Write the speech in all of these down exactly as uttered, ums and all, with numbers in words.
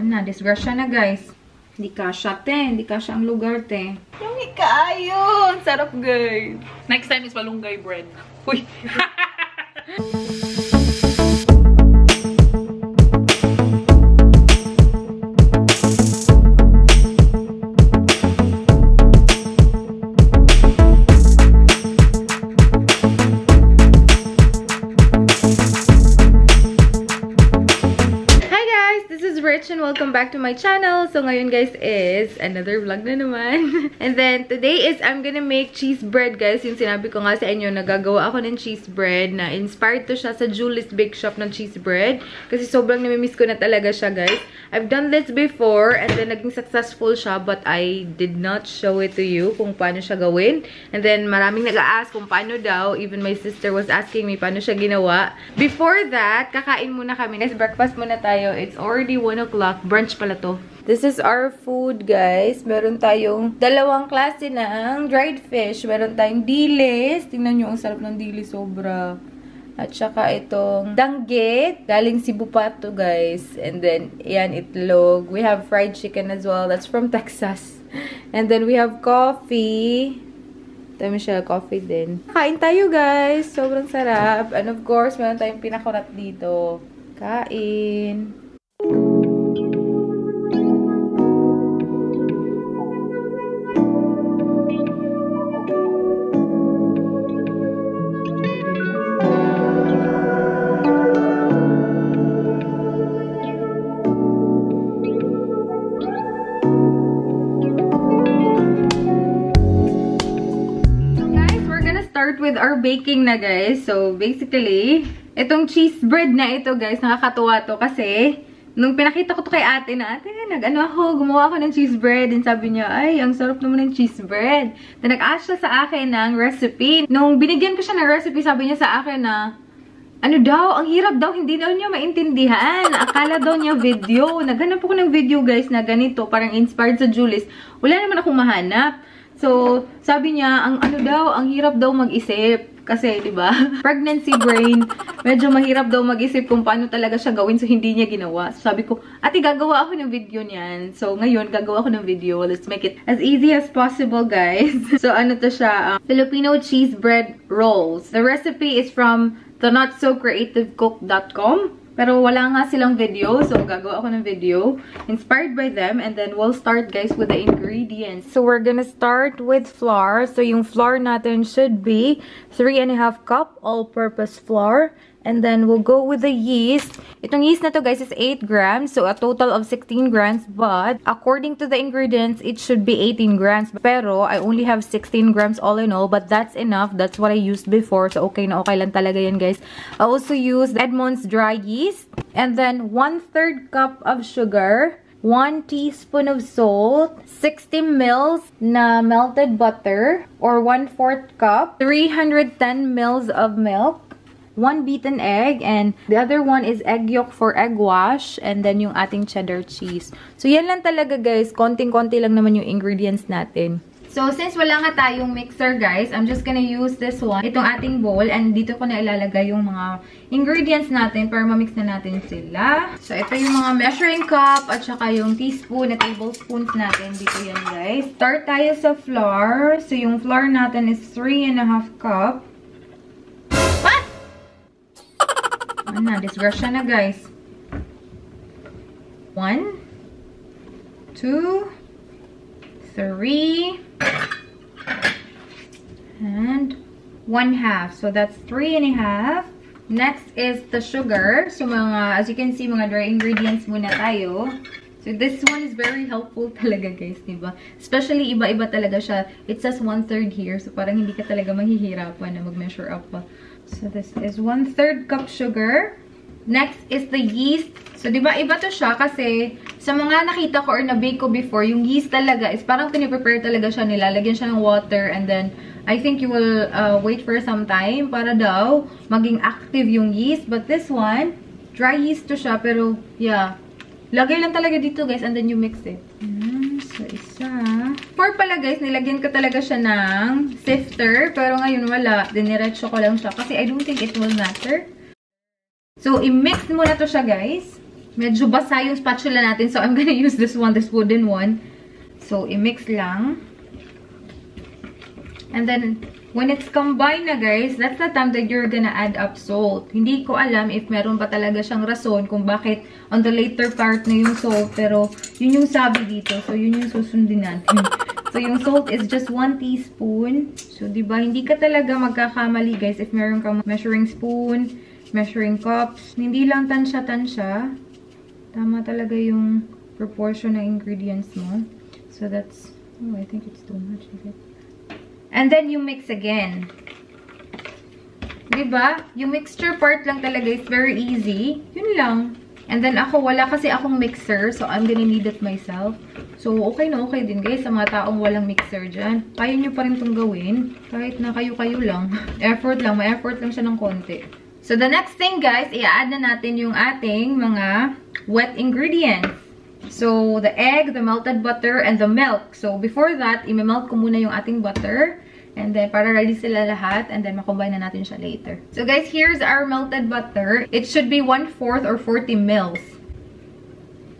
Ano, disgrasya na, guys. Hindi kasha, te. Hindi kasha ang lugar, te. Lungi kaayon! Sarap, guys. Next time is malunggay bread. Uy! Welcome back to my channel. So ngayon guys is another vlog na naman. And then today is I'm gonna make cheese bread, guys. Yung sinabi ko nga sa inyo, nagagawa ako ng cheese bread na inspired to siya sa Jewelist Bake Shop ng cheese bread. Kasi sobrang namimiss ko na talaga siya, guys. I've done this before and then naging successful siya, but I did not show it to you kung paano siya gawin. And then maraming nag-a-ask kung paano daw. Even my sister was asking me paano siya ginawa. Before that, kakain muna kami. Guys, breakfast muna tayo. It's already one o'clock. Brunch pala to. This is our food, guys. Meron tayong dalawang klase ng dried fish. Meron tayong dilis. Tingnan nyo, ang sarap ng dilis. Sobra. At saka itong danggit. Galing Cebu pa to, guys. And then, yan, itlog. We have fried chicken as well. That's from Texas. And then, we have coffee. Ito, Michelle, coffee din. Kain tayo, guys. Sobrang sarap. And of course, meron tayong pinakurat dito. Kain. With our baking na, guys. So basically, itong cheese bread na ito, guys, nakakatuwa to kasi nung pinakita ko to kay ate na, ate, nag-ano ako, gumawa ako ng cheese bread. And sabi niya, ay, ang sarap naman ng cheese bread. Then nag-ask siya sa akin ng recipe. Nung binigyan ko siya ng recipe, sabi niya sa akin na, ano daw, ang hirap daw, hindi daw niya maintindihan. Akala daw niya video. Naghanap ako ng video, guys, na ganito, parang inspired sa Julius. Wala naman akong mahanap. So, sabi niya, ang ano daw, ang hirap daw mag-isip. Kasi, di ba? Pregnancy brain. Medyo mahirap daw mag-isip kung paano talaga siya gawin. So, hindi niya ginawa. So, sabi ko, ate, gagawa ako ng video niyan. So, ngayon, gagawa ako ng video. Let's make it as easy as possible, guys. So, ano to siya? Uh, Filipino cheese bread rolls. The recipe is from the not so creative cook dot com. Pero wala nga silang video, so gagawa ako ng video inspired by them. And then we'll start, guys, with the ingredients. So we're gonna start with flour. So yung flour natin should be three and a half cup all-purpose flour. And then we'll go with the yeast. Itong yeast na to, guys, is eight grams. So a total of sixteen grams. But according to the ingredients, it should be eighteen grams. Pero I only have sixteen grams all in all. But that's enough. That's what I used before. So okay na okay lang talaga yan, guys. I also used Edmond's dry yeast. And then one third cup of sugar. one teaspoon of salt, sixty mils na melted butter or one fourth cup, three hundred ten mils of milk, one beaten egg, and the other one is egg yolk for egg wash, and then yung ating cheddar cheese. So, yan lang talaga, guys. Konting-konti lang naman yung ingredients natin. So, since wala nga tayong mixer, guys, I'm just gonna use this one, itong ating bowl, and dito ko na ilalagay yung mga ingredients natin para mamix na natin sila. So, ito yung mga measuring cup at saka yung teaspoon at tablespoons natin. Dito yan, guys. Start tayo sa flour. So, yung flour natin is three and a half cup. Na, disgrasya na, guys. One, two, three, and one half. So, that's three and a half. Next is the sugar. So, mga, as you can see, mga dry ingredients muna tayo. So, this one is very helpful talaga, guys, diba? Especially, iba-iba talaga siya. It says one third here. So, parang hindi ka talaga mahihirapan na mag-measure up pa. So, this is one third cup sugar. Next is the yeast. So, di ba, iba to siya kasi sa mga nakita ko or na-bake ko before, yung yeast talaga is parang piniprepare talaga siya. Nilalagyan siya ng water and then I think you will uh, wait for some time para daw maging active yung yeast. But this one, dry yeast to siya pero, yeah. Lagay lang talaga dito, guys, and then you mix it. Mm, so, isa. For pala, guys, nilagyan ko talaga siya ng sifter, pero ngayon wala. Diniretso ko lang siya kasi I don't think it will matter. So, i-mix muna to siya, guys. Medyo basa yung spatula natin. So, I'm gonna use this one, this wooden one. So, i-mix lang. And then, when it's combined na, guys, that's the time that you're gonna add up salt. Hindi ko alam if meron pa talaga siyang rason kung bakit on the later part na yung salt. Pero, yun yung sabi dito. So, yun yung susundin natin. So, yung salt is just one teaspoon. So, diba, hindi ka talaga magkakamali, guys, if meron kang measuring spoon, measuring cups. Hindi lang tansya-tansya. Tama talaga yung proportion ng ingredients mo. So, that's... Oh, I think it's too much, is it? And then you mix again. Diba? Yung mixture part lang talaga is very easy. Yun lang. And then ako, wala kasi akong mixer. So, I'm gonna need it myself. So, okay na okay din, guys. Sa mga taong walang mixer dyan. Kaya nyo pa rin itong gawin. Kahit na kayo-kayo lang. Effort lang. May effort lang siya ng konti. So, the next thing, guys, i-add na natin yung ating mga wet ingredients. So, the egg, the melted butter, and the milk. So, before that, i-melt ko muna yung ating butter. And then, para ready sila lahat. And then, makombine na natin siya later. So, guys, here's our melted butter. It should be one fourth or forty mils.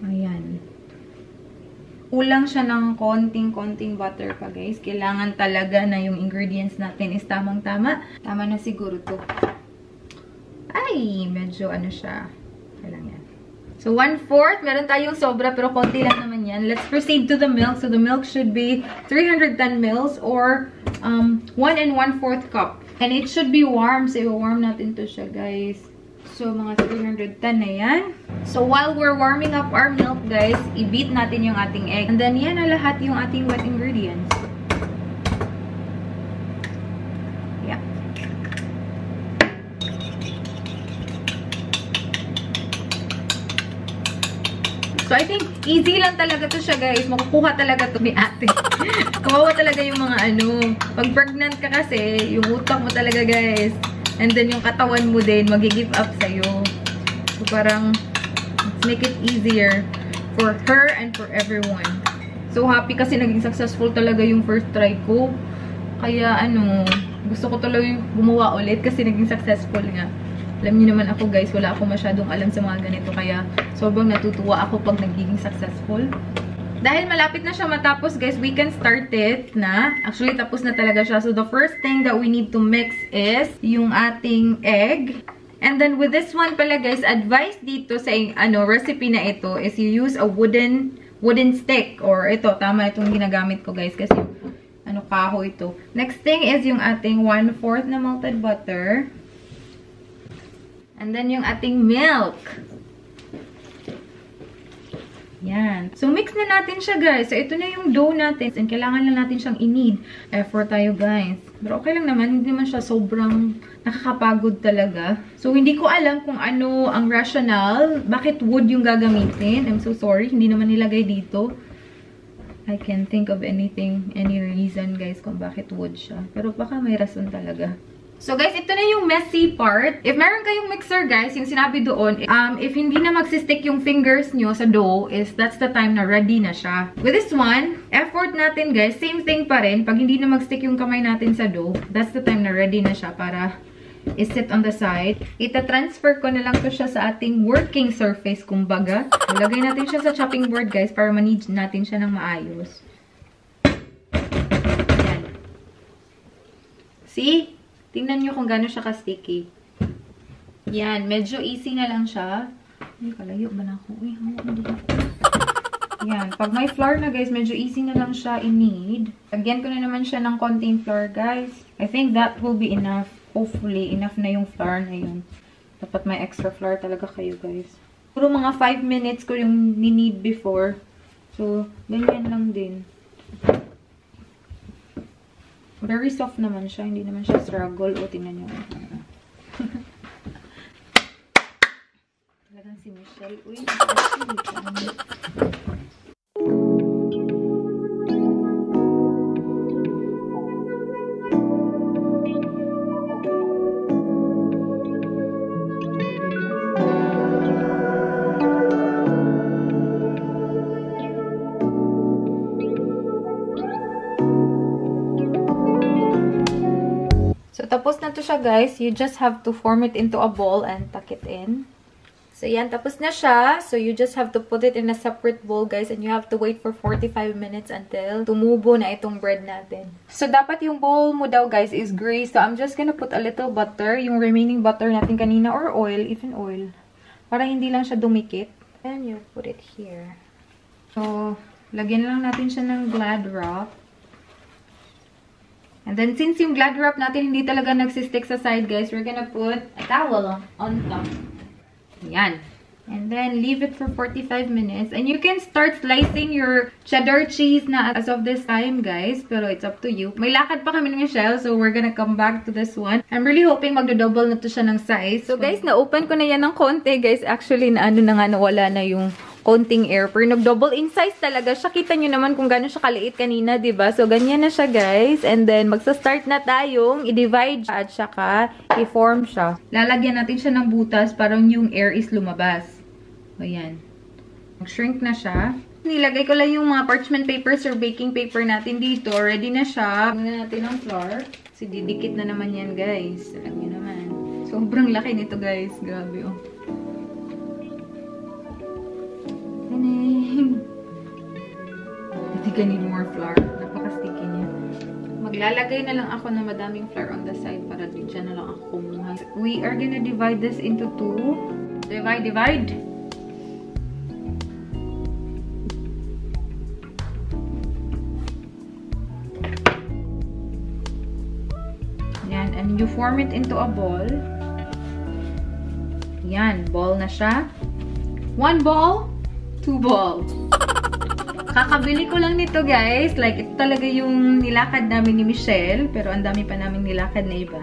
Ayan. Ulang siya ng konting-konting butter pa, guys. Kailangan talaga na yung ingredients natin is tamang-tama. Tama na siguro to. Ay, medyo ano siya. Kailangan yan. So, one fourth, meron tayong sobra, pero konti lang naman yan. Let's proceed to the milk. So, the milk should be three hundred ten mils or um, one and one fourth cup. And it should be warm. So, i-warm natin to siya, guys. So, mga three hundred ten na yan. So, while we're warming up our milk, guys, i-beat natin yung ating egg. And then, yan na lahat yung ating wet ingredients. So, I think easy lang talaga to siya, guys. Makukuha talaga to ni ate. Kawawa talaga yung mga ano. Pag pregnant ka kasi, yung utak mo talaga, guys. And then, yung katawan mo din, mag-give up sa'yo. So, parang, let's make it easier for her and for everyone. So, happy kasi naging successful talaga yung first try ko. Kaya, ano, gusto ko talaga yung gumawa ulit kasi naging successful nga. Alam niyo naman ako, guys, wala ako masyadong alam sa mga ganito. Kaya, sobrang natutuwa ako pag nagiging successful. Dahil malapit na siya matapos, guys, we can start it na. Actually, tapos na talaga siya. So, the first thing that we need to mix is yung ating egg. And then, with this one pala, guys, advice dito sa ano, recipe na ito is you use a wooden wooden stick. Or ito, tama itong ginagamit ko, guys, kasi ano, kahoy ito. Next thing is yung ating one fourth na melted butter. And then, yung ating milk. Yan. So, mix na natin siya, guys. So, ito na yung dough natin. And kailangan lang natin siyang i-knead. Effort tayo, guys. Pero okay lang naman. Hindi naman siya sobrang nakakapagod talaga. So, hindi ko alam kung ano ang rationale. Bakit wood yung gagamitin. I'm so sorry. Hindi naman nilagay dito. I can't think of anything, any reason, guys, kung bakit wood siya. Pero baka may rason talaga. So, guys, ito na yung messy part. If meron kayong mixer, guys, yung sinabi doon, um, if hindi na magsistick yung fingers nyo sa dough, is that's the time na ready na siya. With this one, effort natin, guys, same thing pa rin. Pag hindi na magstick yung kamay natin sa dough, that's the time na ready na siya para i-sit on the side. Ita-transfer ko na lang to siya sa ating working surface, kumbaga. Ilagay natin siya sa chopping board, guys, para manage natin siya ng maayos. Ayan. See? Tingnan nyo kung gano'n siya ka-sticky. Yan. Medyo easy na lang siya. Ay, kalayo ba na ako? Uy, hawak mo dito. Yan. Pag may flour na, guys, medyo easy na lang siya i-knead. Lagyan ko na naman siya ng konting flour, guys. I think that will be enough. Hopefully, enough na yung flour na yun. Dapat may extra flour talaga kayo, guys. Puro mga five minutes ko yung ni-knead before. So, ganyan lang din. Very soft naman siya. Hindi naman siya struggle. O, tingnan nyo. Talagang si Michelle. Uy, tapos na to siya, guys. You just have to form it into a ball and tuck it in. So, yan. Tapos na siya. So, you just have to put it in a separate bowl, guys. And you have to wait for forty-five minutes until tumubo na itong bread natin. So, dapat yung bowl mo daw, guys, is gray. So, I'm just gonna put a little butter. Yung remaining butter natin kanina or oil. Even oil. Para hindi lang siya dumikit. And you put it here. So, lagyan lang natin siya ng glad wrap. And then, since yung glad wrap natin hindi talaga nagsistick sa side, guys, we're gonna put a towel on top. Yan. And then, leave it for forty-five minutes. And you can start slicing your cheddar cheese na as of this time, guys. Pero it's up to you. May lakad pa kami ng shell, so we're gonna come back to this one. I'm really hoping magdo-double na to siya ng size. So, guys, na-open ko na yan ng konti, guys. Actually, na ano na nga, nawala na yung konting air. Pero nag-double in size talaga siya. Kita nyo naman kung gano'n siya kaliit kanina, diba? So, ganyan na siya, guys. And then, magsa-start na tayong i-divide at saka i-form siya. Lalagyan natin siya ng butas parang yung air is lumabas. O, yan. Mag-shrink na siya. Nilagay ko lang yung mga parchment papers or baking paper natin dito. Ready na siya. Magnan natin ang flour. So, didikit na naman yan, guys. Alam nyo naman. Sobrang laki nito, guys. Grabe, oh. Hindi ka need more flour. Napaka-sticky niya. Maglalagay na lang ako na madaming flour on the side para di dyan na lang ako kumuha. We are gonna divide this into two. Divide, divide! Yan. And you form it into a ball. Yan. Ball na siya. One ball, two balls. Kakabili ko lang nito, guys. Like, ito talaga yung nilakad namin ni Michelle. Pero ang dami pa namin nilakad na iba.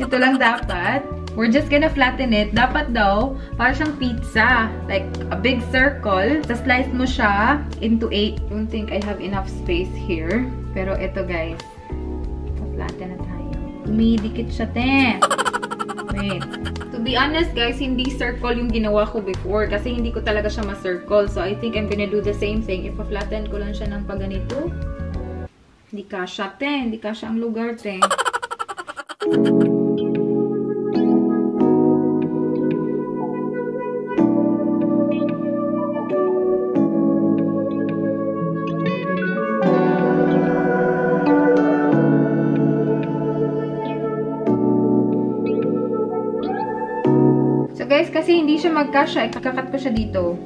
Ito lang dapat. We're just gonna flatten it. Dapat daw, para siyang pizza. Like, a big circle. Sa slice mo siya into eight. Don't think I have enough space here. Pero ito, guys. Pa-flatten na tayo. Umidikit siya, ten. Wait. To be honest, guys, hindi circle yung ginawa ko before kasi hindi ko talaga siya ma-circle. So, I think I'm gonna do the same thing. Ipa-flatten ko lang siya ng paganito. Hindi kasha, te. Hindi kasha ang lugar, te. Guys, kasi hindi siya magkasya. Ikakat ko siya dito.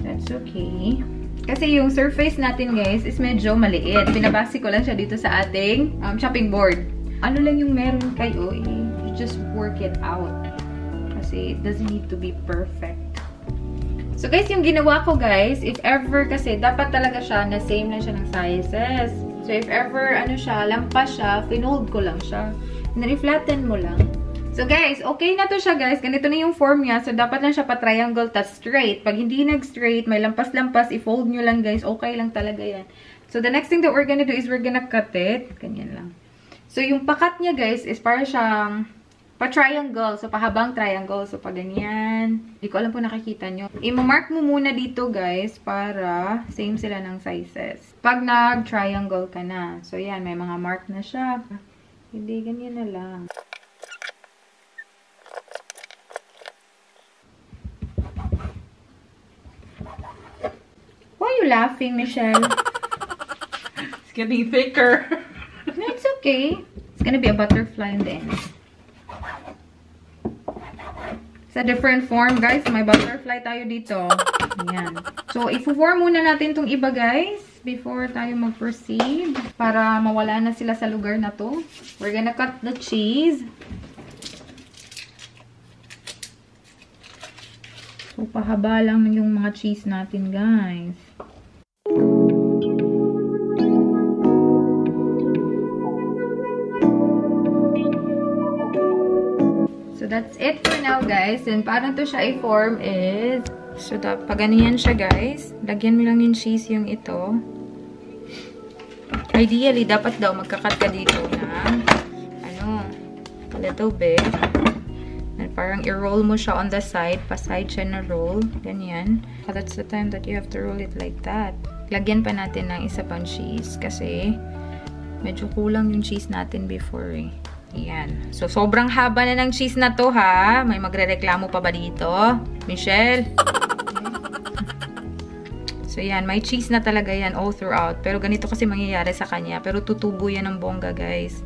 That's okay. Kasi yung surface natin, guys, is medyo maliit. Pinabasi ko lang siya dito sa ating um, chopping board. Ano lang yung meron kayo, eh, you just work it out. Kasi it doesn't need to be perfect. So, guys, yung ginawa ko, guys, if ever, kasi dapat talaga siya na same lang siya ng sizes. So, if ever, ano siya, lampas siya, pinold ko lang siya. Nari-flatten mo lang. So, guys, okay na to siya, guys. Ganito na yung form niya. So, dapat lang siya pa-triangle tas straight. Pag hindi nag-straight, may lampas-lampas, i-fold nyo lang, guys. Okay lang talaga yan. So, the next thing that we're gonna do is we're gonna cut it. Ganyan lang. So, yung pakat niya, guys, is para siyang pa-triangle. So, pahabang triangle. So, pa ganyan. Hindi ko alam po nakikita nyo. I-mark mo muna dito, guys, para same sila ng sizes. Pag nag-triangle ka na. So, yan. May mga mark na siya. Hindi, ganyan na lang. Laughing, Michelle. It's getting thicker. No, it's okay. It's gonna be a butterfly in the end. It's a different form, guys. May butterfly tayo dito. Ayan. So, i-form muna natin tong iba, guys, before tayo mag-proceed. Para mawala na sila sa lugar na to. We're gonna cut the cheese. So, pahaba lang yung mga cheese natin, guys. That's it for now, guys. And parang to siya i-form is... So, pag ganyan siya, guys. Lagyan mo lang yung cheese yung ito. Ideally, dapat daw magkakat ka dito ng... Ano? A little bit. And parang i-roll mo siya on the side. Pa-side siya na roll. Ganyan. So, that's the time that you have to roll it like that. Lagyan pa natin ng isa pang cheese. Kasi medyo kulang yung cheese natin before, eh. Ayan. So, sobrang haba na ng cheese na to, ha? May magrereklamo pa ba dito? Michelle? So, yan. May cheese na talaga yan all throughout. Pero ganito kasi mangyayari sa kanya. Pero tutubo yan ng bongga, guys.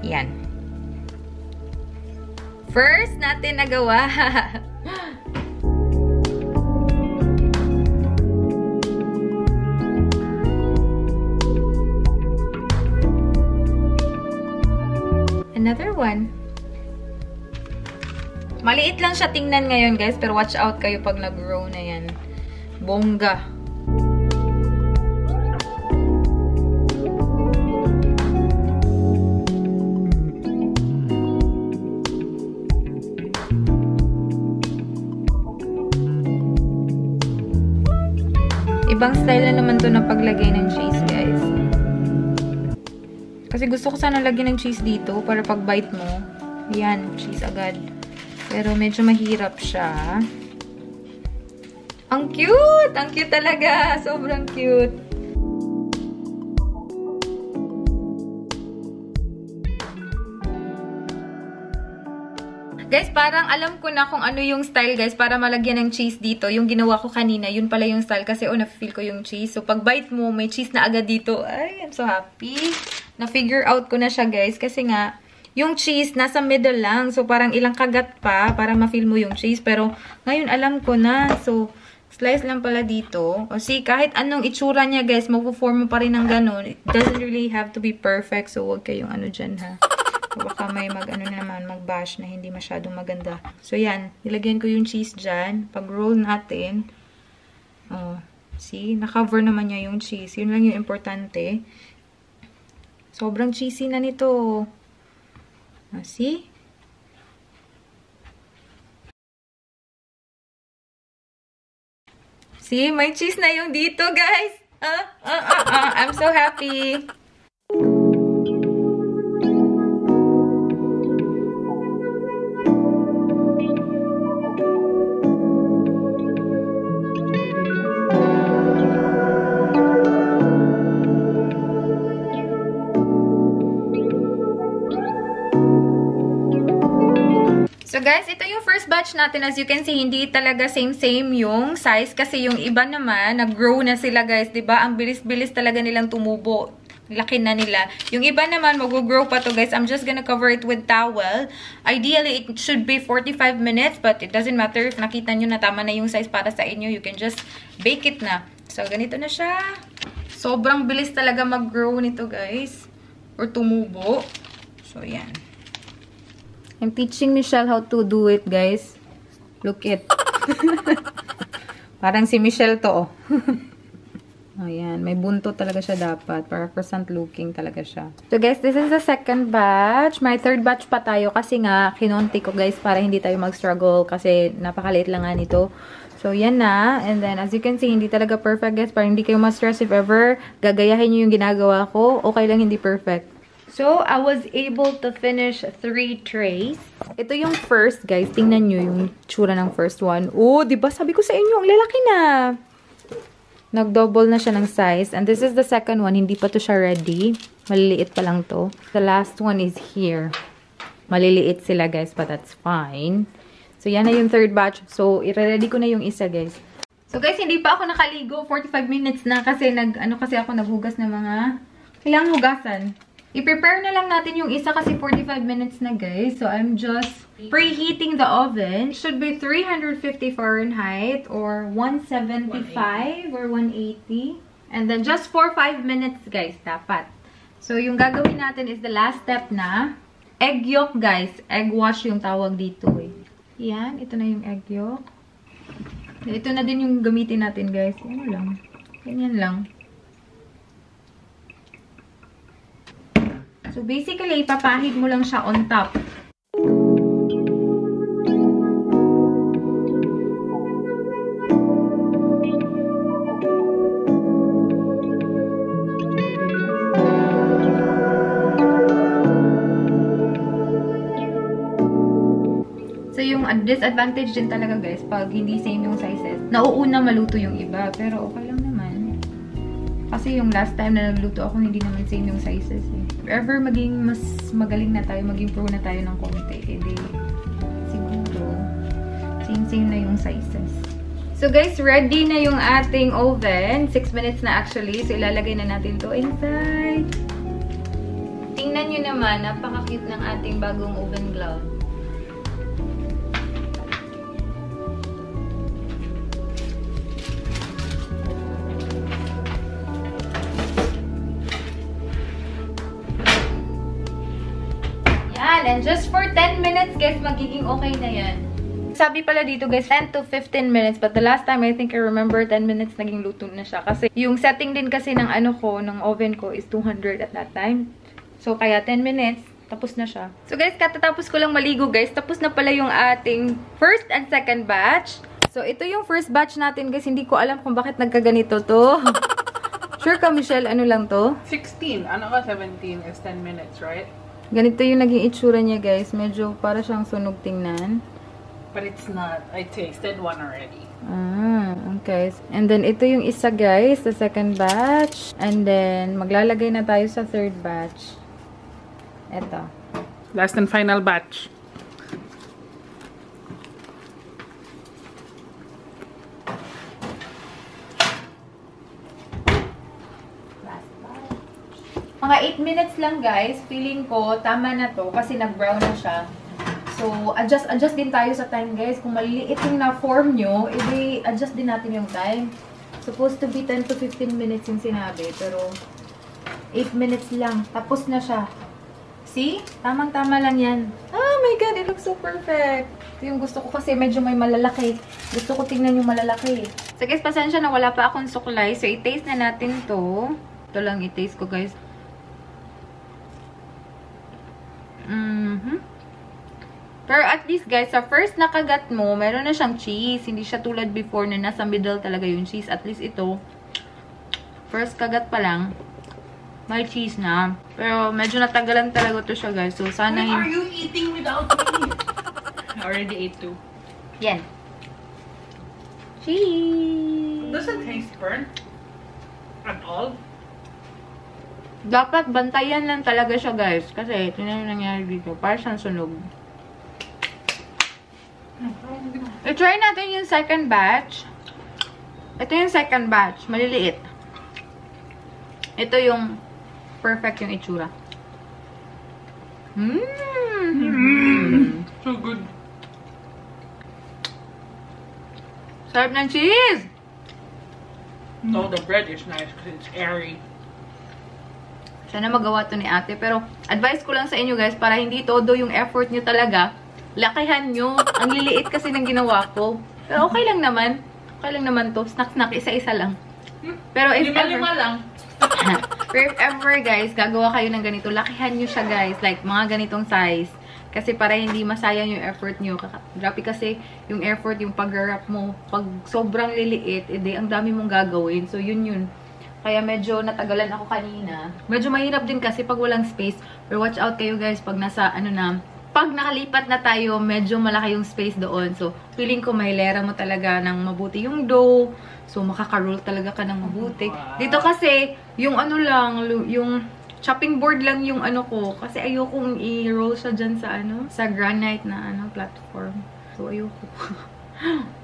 Yan. First natin nagawa. Another one. Maliit lang siya tingnan ngayon, guys, pero watch out kayo pag nag-grow na yan. Bongga. Ibang style na naman to na paglagay ng cheese, guys. Kasi gusto ko sana lagyan ng cheese dito para pag-bite mo. Yan, cheese agad. Pero medyo mahirap siya. Ang cute! Ang cute talaga! Sobrang cute! Guys, parang alam ko na kung ano yung style, guys, para malagyan ng cheese dito. Yung ginawa ko kanina, yun pala yung style kasi, oh, na-feel ko yung cheese. So, pag bite mo, may cheese na agad dito. Ay, I'm so happy. Na-figure out ko na siya, guys, kasi nga, yung cheese, nasa middle lang. So, parang ilang kagat pa para ma-feel mo yung cheese. Pero, ngayon alam ko na. So, slice lang pala dito. O, see, kahit anong itsura niya, guys, mag-form mo pa rin ng ganun. It doesn't really have to be perfect. So, huwag kayong ano dyan, ha. So, baka may mag-ano naman, mag-bash na hindi masyadong maganda. So, yan. Nilagyan ko yung cheese dyan. Pag-roll natin. O, see, na-cover naman niya yung cheese. Yun lang yung importante. Sobrang cheesy na nito. Now, see? See? May cheese na yung dito, guys! Uh, uh, uh, uh. I'm so happy! So guys, ito yung first batch natin. As you can see, hindi talaga same-same yung size. Kasi yung iba naman, nag-grow na sila, guys. Diba? Ang bilis-bilis talaga nilang tumubo. Laki na nila. Yung iba naman, mag-grow pa to, guys. I'm just gonna cover it with towel. Ideally, it should be forty-five minutes. But it doesn't matter if nakita nyo na tama na yung size para sa inyo. You can just bake it na. So, ganito na siya. Sobrang bilis talaga mag-grow nito, guys. Or tumubo. So, yan. I'm teaching Michelle how to do it, guys. Look it. Parang si Michelle to, oh. Ayan, may bunto talaga siya dapat. Para croissant looking talaga siya. So, guys, this is the second batch. May third batch pa tayo kasi nga, kinonti ko, guys, para hindi tayo mag-struggle kasi napakaliit lang nga nito. So, yan na. And then, as you can see, hindi talaga perfect, guys. Para hindi kayo ma-stress if ever gagayahin nyo yung ginagawa ko. Okay lang, hindi perfect. So, I was able to finish three trays. Ito yung first, guys. Tingnan nyo yung tsura ng first one. Oh, diba? Sabi ko sa inyo, ang lalaki na. Nag-double na siya ng size. And this is the second one. Hindi pa to siya ready. Maliliit pa lang to. The last one is here. Maliliit sila, guys. But that's fine. So, yan na yung third batch. So, i-ready ko na yung isa, guys. So, guys, hindi pa ako nakaligo. forty-five minutes na kasi nag, ano kasi ako naghugas ng mga... Kailangan hugasan. I-prepare na lang natin yung isa kasi forty-five minutes na, guys. So, I'm just preheating the oven. It should be three hundred fifty Fahrenheit or one seventy-five or one eighty. And then, just for five minutes, guys, dapat. So, yung gagawin natin is the last step na. Egg yolk, guys. Egg wash yung tawag dito, eh. Yan. Ito na yung egg yolk. Ito na din yung gamitin natin, guys. Yan lang. Ganyan lang. So, basically, ipapahid mo lang siya on top. So, yung disadvantage din talaga, guys, pag hindi same yung sizes, nauuna maluto yung iba, pero okay lang naman. Kasi yung last time na nagluto ako, hindi naman same yung sizes eh. If ever maging mas magaling na tayo, maging pro na tayo ng konti, eh di, siguro, same-same na yung sizes. So guys, ready na yung ating oven. six minutes na actually. So ilalagay na natin to inside. Tingnan nyo naman, napaka-cute ng ating bagong oven glove. Yan! And just for ten minutes guys, magiging okay na yan. Sabi pala dito guys, ten to fifteen minutes. But the last time, I think I remember ten minutes naging luto na siya. Kasi yung setting din kasi ng ano ko, ng oven ko is two hundred at that time. So kaya ten minutes, tapos na siya. So guys, katatapos ko lang maligo guys. Tapos na pala yung ating first and second batch. So ito yung first batch natin guys. Hindi ko alam kung bakit nagkaganito to. Sure ka Michelle, ano lang to? sixteen. Ano ba seventeen is ten minutes, right? Ganito yung naging itsura niya guys. Medyo para siyang sunog tingnan. But it's not. I tasted one already. Ah, okay. And then, ito yung isa, guys. The second batch. And then, maglalagay na tayo sa third batch. Ito. Last and final batch. Last batch. Mga eight minutes lang, guys. Feeling ko, tama na to. Kasi nag-brown na siya. So, adjust, adjust din tayo sa time, guys. Kung maliliit yung na-form nyo, edi adjust din natin yung time. Supposed to be ten to fifteen minutes yung sinabi, pero eight minutes lang. Tapos na siya. See? Tamang-tama lang yan. Oh my God, it looks so perfect. Ito yung gusto ko kasi medyo may malalaki. Gusto ko tingnan yung malalaki. So, guys, pasensya na wala pa akong suklay. So, i-taste na natin to. Ito lang i-taste ko, guys. Mm-hmm. Pero at least guys, sa first nakagat mo, meron na siyang cheese. Hindi siya tulad before na nasa middle talaga yung cheese. At least ito, first kagat pa lang, may cheese na. Pero medyo natagalan talaga to siya guys. So sana wait, are you eating without me? I already ate two. Yan. Cheese! Doesn't taste burnt at all. Dapat bantayan lang talaga siya guys. Kasi ito na yung nangyari dito. Para siyang sunog. I-try natin yung second batch. Ito yung second batch. Maliliit. Ito yung perfect yung itsura. Mmm! Mm. So good. Sarap ng cheese! No, the bread is nice because it's airy. Sana magawa to ni ate. Pero advice ko lang sa inyo guys, para hindi todo yung effort nyo talaga, lakihan nyo. Ang liliit kasi ng ginawa ko. Pero okay lang naman. Okay lang naman to. Snack-snack. Isa-isa lang. Pero if lima, ever... Lima lang. Pero if ever, guys, gagawa kayo ng ganito, lakihan nyo siya, guys. Like, mga ganitong size. Kasi para hindi masayang yung effort nyo. Grabe kasi yung effort, yung pag-wrap mo. Pag sobrang liliit, edi, ang dami mong gagawin. So, yun yun. Kaya medyo natagalan ako kanina. Medyo mahirap din kasi pag walang space. Pero watch out kayo, guys, pag nasa, ano na... Pag nakalipat na tayo, medyo malaki yung space doon. So, feeling ko mahilera mo talaga ng mabuti yung dough. So, makaka-roll talaga ka ng mabuti. Wow. Dito kasi, yung ano lang, yung chopping board lang yung ano ko. Kasi ayokong i-roll siya dyan sa ano, sa granite na ano, platform. So, ayoko.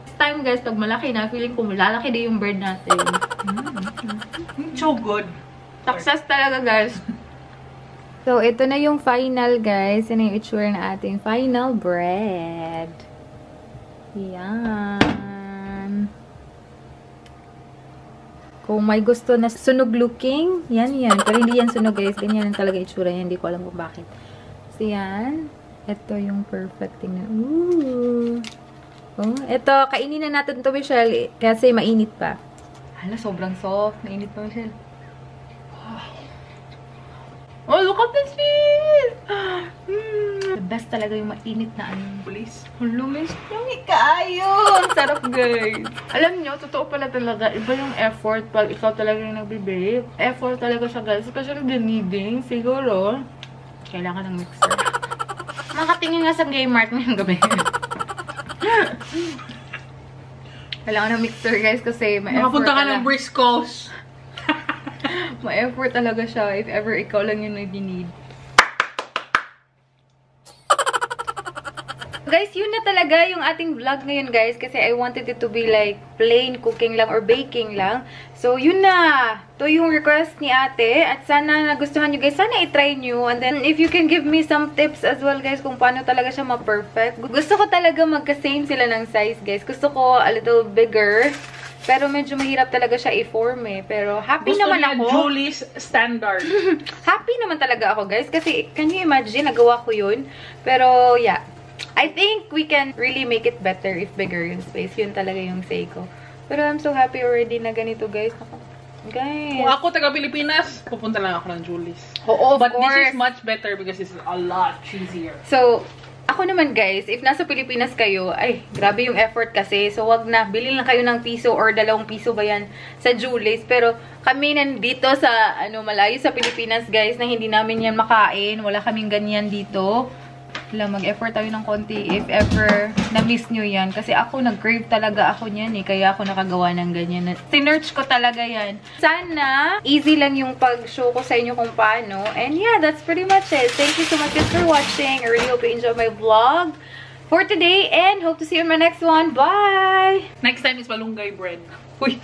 This time guys, pag malaki na, feeling ko lalaki din yung bread natin. Mm-hmm. So good. Success talaga guys. So, ito na yung final, guys. Yan yung itsura na ating final bread. Yan. Kung may gusto na sunog looking, yan, yan. Pero hindi yan sunog, guys. Ganyan lang talaga itsura yan. Hindi ko alam kung bakit. So, yan. Ito yung perfect thing na. Ooh. Oh, ito, kainin na natin to Michelle. Kasi mainit pa. Hala, sobrang soft. Mainit pa, Michelle. Oh, look at the cheese! Mm. The best talaga yung mainit na ano. Please. Lumis yung ikaayon! Sarap, guys. Alam nyo, totoo pala talaga, iba yung effort pag ikaw talaga yung nagbibake. Effort talaga siya, guys. Especially the kneading, siguro, kailangan ng mixer. Makatingin nga sa Game Mart ngayong gabi. Kailangan ng mixer, guys, kasi may effort. Makapunta ka ng Briscoes. Ma-effort talaga siya if ever ikaw lang yun yung need. Guys, yun na talaga yung ating vlog ngayon, guys. Kasi I wanted it to be like plain cooking lang or baking lang. So, yun na. To yung request ni ate. At sana nagustuhan nyo, guys. Sana itry nyo. And then, if you can give me some tips as well, guys, kung paano talaga siya ma-perfect. Gusto ko talaga magka-same sila ng size, guys. Gusto ko a little bigger. Pero medyo mahirap talaga siya i-form eh. Pero happy gusto naman ako. Gusto niya Julie's standard. Happy naman talaga ako, guys. Kasi, can you imagine? Nagawa ko yun. Pero, yeah. I think we can really make it better if bigger yung space. Yun talaga yung say ko. Pero I'm so happy already na ganito, guys. Guys. Kung ako taga Pilipinas, pupunta lang ako ng Jewelist. Oo, of But course. This is much better because it's a lot cheesier. So, ako naman, guys, if nasa Pilipinas kayo, ay, grabe yung effort kasi. So, wag na. Bilhin lang kayo ng piso or dalawang piso ba yan sa Jewelist. Pero kami nandito sa, ano, malayo sa Pilipinas, guys, na hindi namin yan makain. Wala kaming ganyan dito. Mag-effort tayo ng konti if ever na-miss nyo yan. Kasi ako, nag-crave talaga ako niyan eh. Kaya ako nakagawa ng ganyan. Sinerch ko talaga yan. Sana, easy lang yung pag-show ko sa inyo kung paano. And yeah, that's pretty much it. Thank you so much guys for watching. I really hope you enjoyed my vlog for today. And hope to see you in my next one. Bye! Next time is malunggay bread. Uy!